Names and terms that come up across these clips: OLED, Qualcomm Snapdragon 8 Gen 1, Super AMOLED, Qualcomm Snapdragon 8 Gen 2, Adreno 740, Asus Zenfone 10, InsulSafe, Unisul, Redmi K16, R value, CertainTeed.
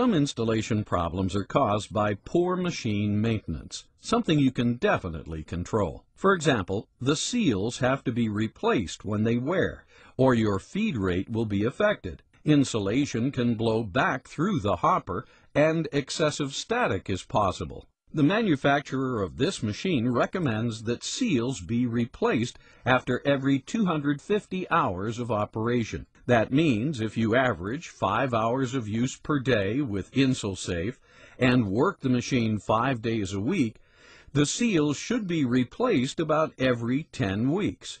Some installation problems are caused by poor machine maintenance, something you can definitely control. For example, the seals have to be replaced when they wear, or your feed rate will be affected. Insulation can blow back through the hopper, and excessive static is possible. The manufacturer of this machine recommends that seals be replaced after every 250 hours of operation. That means if you average 5 hours of use per day with InsulSafe and work the machine 5 days a week, the seals should be replaced about every 10 weeks.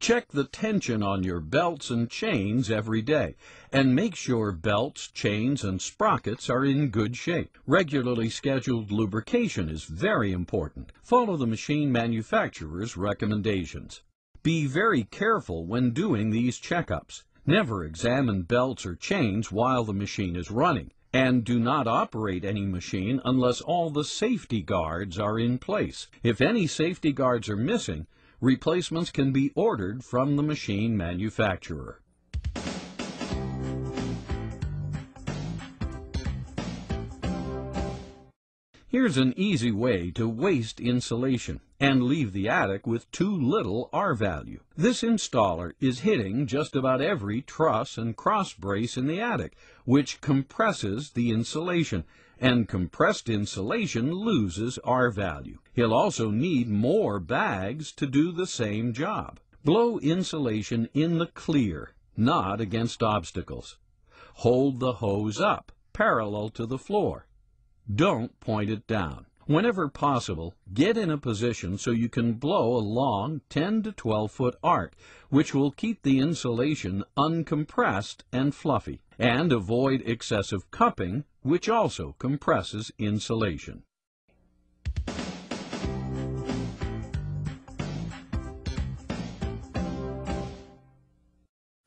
Check the tension on your belts and chains every day, and make sure belts, chains, and sprockets are in good shape. Regularly scheduled lubrication is very important. Follow the machine manufacturer's recommendations. Be very careful when doing these checkups. Never examine belts or chains while the machine is running, and do not operate any machine unless all the safety guards are in place. If any safety guards are missing, replacements can be ordered from the machine manufacturer. Here's an easy way to waste insulation and leave the attic with too little R-value. This installer is hitting just about every truss and cross brace in the attic, which compresses the insulation, and compressed insulation loses R-value. He'll also need more bags to do the same job. Blow insulation in the clear, not against obstacles. Hold the hose up, parallel to the floor. Don't point it down. Whenever possible, get in a position so you can blow a long 10 to 12 foot arc, which will keep the insulation uncompressed and fluffy, and avoid excessive cupping, which also compresses insulation.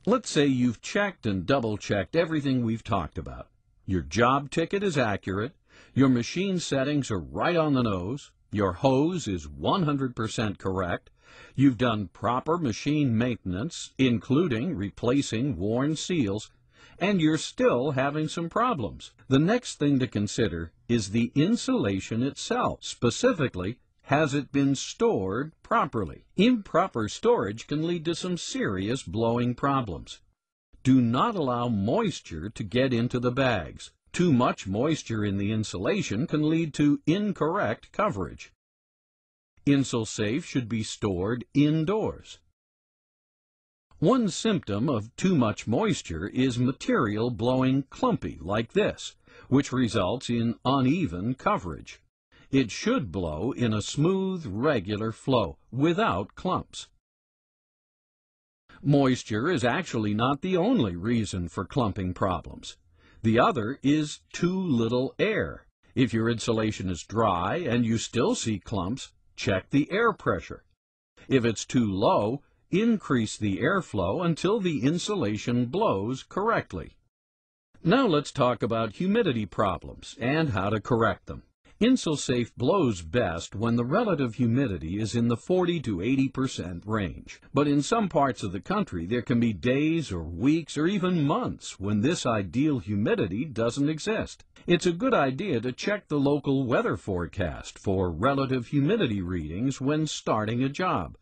Let's say you've checked and double-checked everything we've talked about. Your job ticket is accurate, your machine settings are right on the nose, your hose is 100% correct, you've done proper machine maintenance, including replacing worn seals, and you're still having some problems. The next thing to consider is the insulation itself. Specifically, has it been stored properly? Improper storage can lead to some serious blowing problems. Do not allow moisture to get into the bags. Too much moisture in the insulation can lead to incorrect coverage. InsulSafe should be stored indoors. One symptom of too much moisture is material blowing clumpy like this, which results in uneven coverage. It should blow in a smooth, regular flow without clumps. Moisture is actually not the only reason for clumping problems. The other is too little air. If your insulation is dry and you still see clumps, check the air pressure. If it's too low, increase the airflow until the insulation blows correctly. Now let's talk about humidity problems and how to correct them. InsulSafe blows best when the relative humidity is in the 40 to 80% range, but in some parts of the country there can be days or weeks or even months when this ideal humidity doesn't exist. It's a good idea to check the local weather forecast for relative humidity readings when starting a job,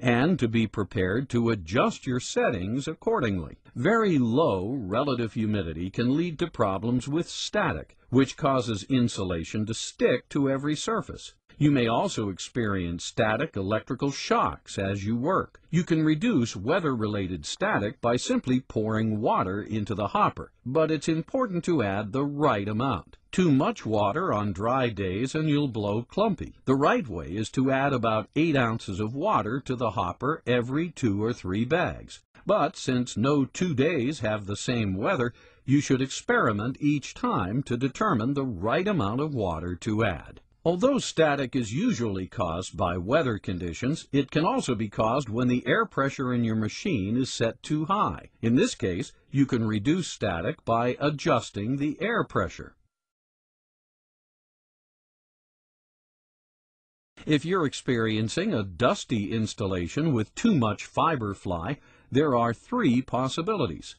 and to be prepared to adjust your settings accordingly. Very low relative humidity can lead to problems with static, which causes insulation to stick to every surface. You may also experience static electrical shocks as you work. You can reduce weather-related static by simply pouring water into the hopper, but it's important to add the right amount. Too much water on dry days and you'll blow clumpy. The right way is to add about 8 ounces of water to the hopper every 2 or 3 bags. But since no 2 days have the same weather, you should experiment each time to determine the right amount of water to add. Although static is usually caused by weather conditions, it can also be caused when the air pressure in your machine is set too high. In this case, you can reduce static by adjusting the air pressure. If you're experiencing a dusty installation with too much fiber fly, there are 3 possibilities.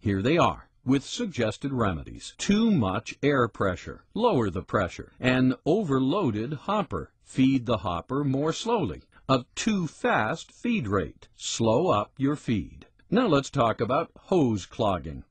Here they are. with suggested remedies. Too much air pressure. Lower the pressure. An overloaded hopper. Feed the hopper more slowly. A too fast feed rate. Slow up your feed. Now let's talk about hose clogging.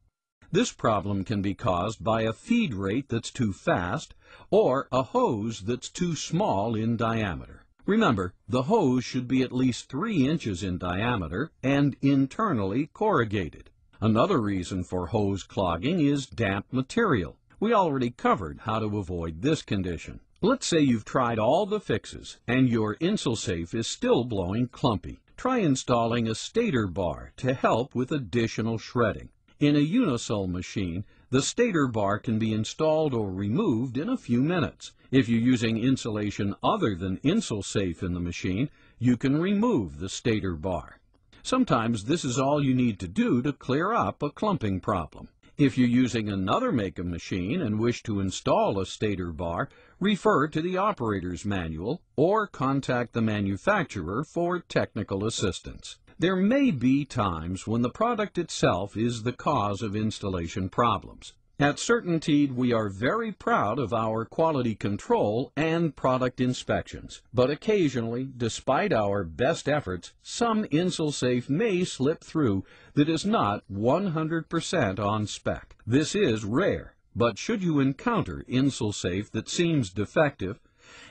This problem can be caused by a feed rate that's too fast or a hose that's too small in diameter. Remember, the hose should be at least 3 inches in diameter and internally corrugated. Another reason for hose clogging is damp material. We already covered how to avoid this condition. Let's say you've tried all the fixes and your InsulSafe is still blowing clumpy. Try installing a stator bar to help with additional shredding. In a Unisul machine, the stator bar can be installed or removed in a few minutes. If you're using insulation other than InsulSafe in the machine, you can remove the stator bar. Sometimes this is all you need to do to clear up a clumping problem. If you're using another make of machine and wish to install a stator bar, refer to the operator's manual or contact the manufacturer for technical assistance. There may be times when the product itself is the cause of installation problems. At CertainTeed, we are very proud of our quality control and product inspections. But occasionally, despite our best efforts, some InsulSafe may slip through that is not 100% on spec. This is rare, but should you encounter InsulSafe that seems defective,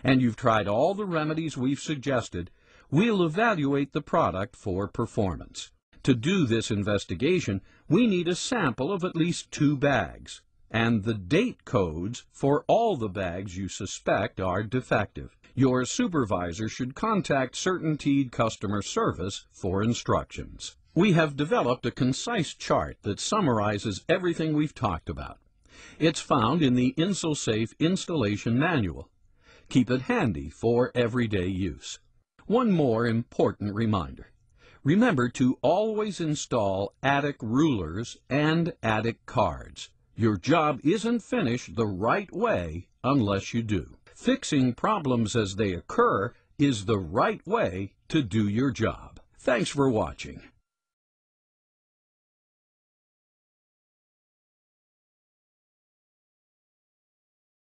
and you've tried all the remedies we've suggested, we'll evaluate the product for performance. To do this investigation, we need a sample of at least 2 bags and the date codes for all the bags you suspect are defective. Your supervisor should contact CertainTeed Customer Service for instructions. We have developed a concise chart that summarizes everything we've talked about. It's found in the InsulSafe Installation Manual. Keep it handy for everyday use. One more important reminder. Remember to always install attic rulers and attic cards. Your job isn't finished the right way unless you do. Fixing problems as they occur is the right way to do your job. Thanks for watching.